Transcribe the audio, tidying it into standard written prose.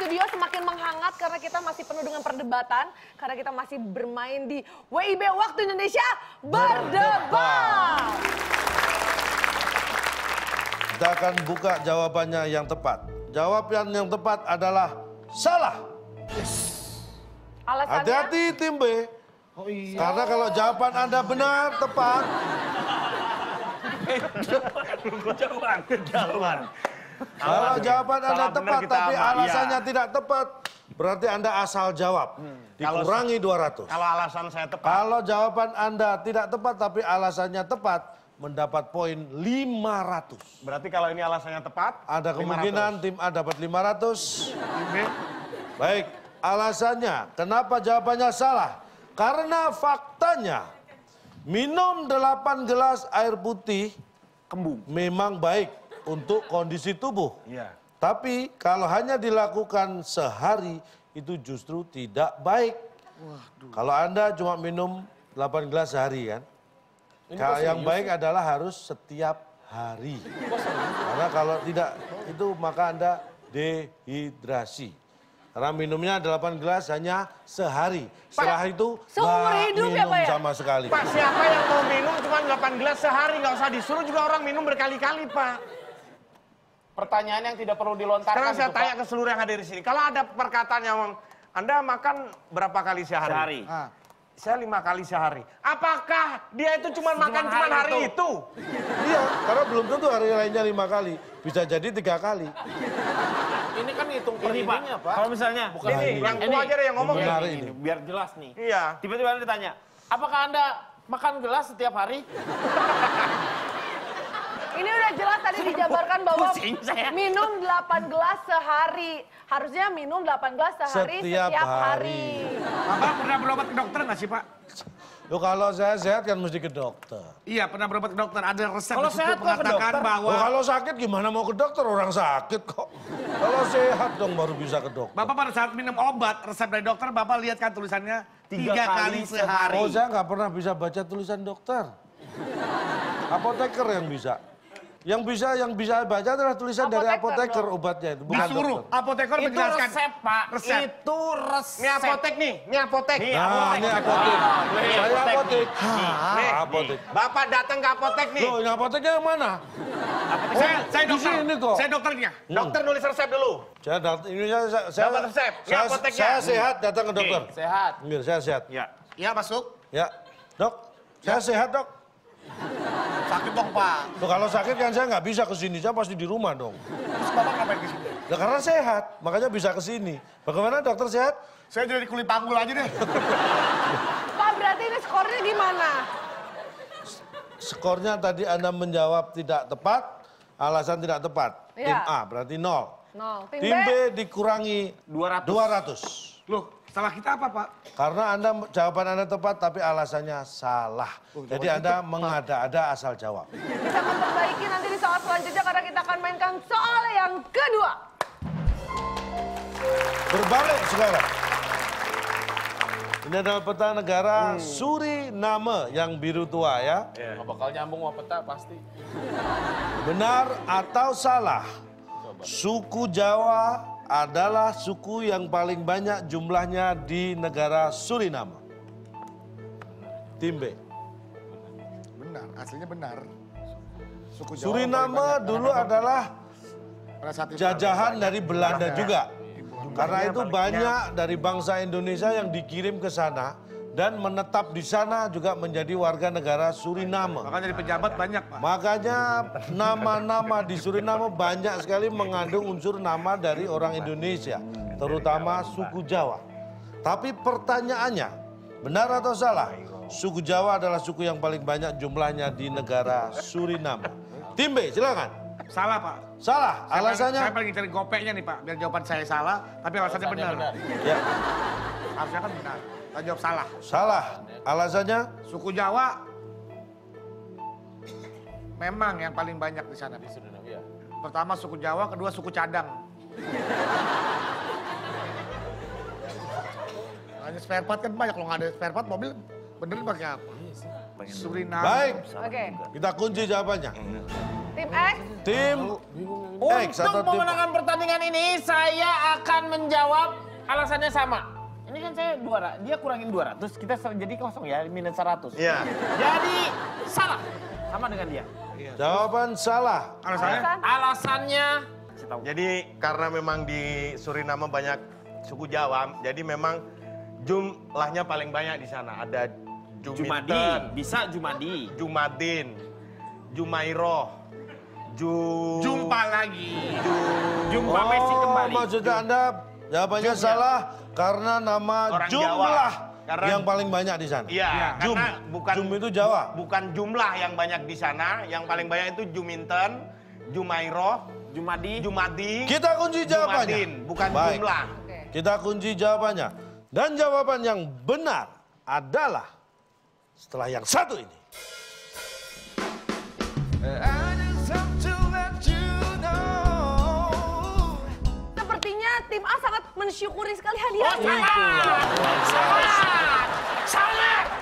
studio semakin menghangat karena kita masih penuh dengan perdebatan. Karena kita masih bermain di WIB Waktu Indonesia Berdebat. Kita akan buka jawabannya yang tepat. Jawaban yang tepat adalah salah. Yes. Hati-hati tim B. Oh, iya. Karena kalau jawaban Anda benar, tepat. Kalau jawaban Anda tepat tapi alasannya tidak tepat, berarti Anda asal jawab. Dikurangi 200. Kalau alasan saya tepat. Kalau jawaban Anda tidak tepat tapi alasannya tepat, mendapat poin 500. Berarti kalau ini alasannya tepat, ada kemungkinan tim A dapat 500. Baik, alasannya kenapa jawabannya salah? Karena faktanya minum 8 gelas air putih kembung memang baik untuk kondisi tubuh. Iya. Tapi kalau hanya dilakukan sehari itu justru tidak baik. Waduh. Kalau Anda cuma minum 8 gelas sehari kan. Kalau yang baik adalah harus setiap hari. Karena kalau tidak itu maka Anda dehidrasi. Karena minumnya 8 gelas hanya sehari. Setelah itu nggak minum ya, Pak, ya? Sama sekali. Pak, siapa yang mau minum cuma 8 gelas sehari? Nggak usah disuruh juga orang minum berkali-kali, Pak. Pertanyaan yang tidak perlu dilontarkan. Sekarang saya tanya ke seluruh yang hadir di sini. Kalau ada perkataan yang Anda makan berapa kali sehari? Saya 5 kali sehari. Apakah dia itu cuma makan cuma hari itu? Iya, karena belum tentu hari lainnya 5 kali. Bisa jadi 3 kali. Ini kan hitung perhitungannya, Pak. Kalau misalnya, yang gua aja deh yang ngomong ini, biar jelas nih. Iya. Tiba-tiba Anda ditanya, apakah Anda makan gelas setiap hari? Ini udah jelas tadi dijabarkan bahwa minum 8 gelas sehari. Harusnya minum 8 gelas sehari setiap hari. Bapak pernah berobat ke dokter nggak sih, Pak? Loh, kalau saya sehat kan mesti ke dokter. Iya, pernah berobat ke dokter. Ada resep kalau sehat mengatakan bahwa... Loh, kalau sakit gimana mau ke dokter? Orang sakit kok. Kalau sehat dong baru bisa ke dokter. Bapak pada saat minum obat, resep dari dokter, Bapak lihat kan tulisannya 3 kali sehari. Oh, saya nggak pernah bisa baca tulisan dokter. Apoteker yang bisa. Yang bisa baca adalah tulisan apoteker, dari apoteker dong. Obatnya itu bukan disuruh dokter. Apoteker menjelaskan resep, Pak. Resep. Itu resep. Ini apotek. Bapak datang ke apotek nih. Loh, apoteknya yang mana? Saya dokter ini kok. Saya dokternya. Dokter nulis resep dulu. Saya sehat datang ke dokter. Sehat. Mir, saya sehat. Ya. Iya, masuk. Ya. Dok, saya sehat, Dok. Sakit dong, Pak. Loh, kalau sakit kan saya nggak bisa kesini, saya pasti di rumah dong. Terus Bapak ngapain kesini? Nah, karena sehat, makanya bisa kesini. Bagaimana dokter sehat? Saya jadi kulit panggul aja deh. Pak, berarti ini skornya gimana? Skornya tadi Anda menjawab tidak tepat, alasan tidak tepat. Ya. Tim A berarti 0. Tim B dikurangi 200. Loh? Salah kita apa, Pak? Karena Anda jawaban Anda tepat tapi alasannya salah. Jadi Anda mengada-ada asal jawab. Kita memperbaiki nanti di soal selanjutnya karena kita akan mainkan soal yang kedua. Berbalik sekarang. Ini adalah peta negara Suriname yang biru tua ya. Nggak bakal nyambung sama peta pasti. Benar atau salah? Suku Jawa adalah suku yang paling banyak jumlahnya di negara Suriname. Tim B. Benar, aslinya benar. Suku Jawa Suriname dulu adalah jajahan dari Belanda juga. Karena itu banyak dari bangsa Indonesia yang dikirim ke sana dan menetap di sana juga menjadi warga negara Suriname. Makanya di pejabat banyak, Pak. Makanya nama-nama di Suriname banyak sekali mengandung unsur nama dari orang Indonesia, terutama suku Jawa. Tapi pertanyaannya, benar atau salah? Suku Jawa adalah suku yang paling banyak jumlahnya di negara Suriname. Tim B, silakan. Salah, Pak. Salah. Alasannya? Saya paling cari gopeknya nih, Pak. Biar jawaban saya salah, tapi alasannya benar. Ya. Harusnya kan benar. Saya jawab salah. Salah. Alasannya? Suku Jawa memang yang paling banyak di sana. Pertama suku Jawa, kedua suku Cadang. Hanya spare part kan banyak, kalau nggak ada spare part mobil beneran pakai apa? Suriname. Baik. Oke. Kita kunci jawabannya. Tim Tim X? Tim X. Untuk memenangkan pertandingan ini, saya akan menjawab alasannya sama. Ini kan saya 200, dia kurangin 200, kita jadi kosong ya, minus 100. Iya. Jadi salah, sama dengan dia. Jawaban salah. Alasannya? Alasannya. Jadi karena memang di Suriname banyak suku Jawa, jadi memang jumlahnya paling banyak di sana. Ada Jumadi, bisa Jumadi. Jumadin, Jumairoh. Jumpa lagi. Jumpa Messi kembali. Maksud Anda jawabannya salah? Karena nama orang jumlah Jawa, karena yang paling banyak di sana. Iya, ya, karena bukan jum itu Jawa. Bukan jumlah yang banyak di sana, yang paling banyak itu Juminten, Jumairoh, Jumadi. Kita kunci jawabannya. Jumadin, bukan baik. Jumlah. Okay. Kita kunci jawabannya. Dan jawaban yang benar adalah setelah yang satu ini. Tim A sangat mensyukuri sekali hadiahnya. Oh, sangat! Sangat! Sangat!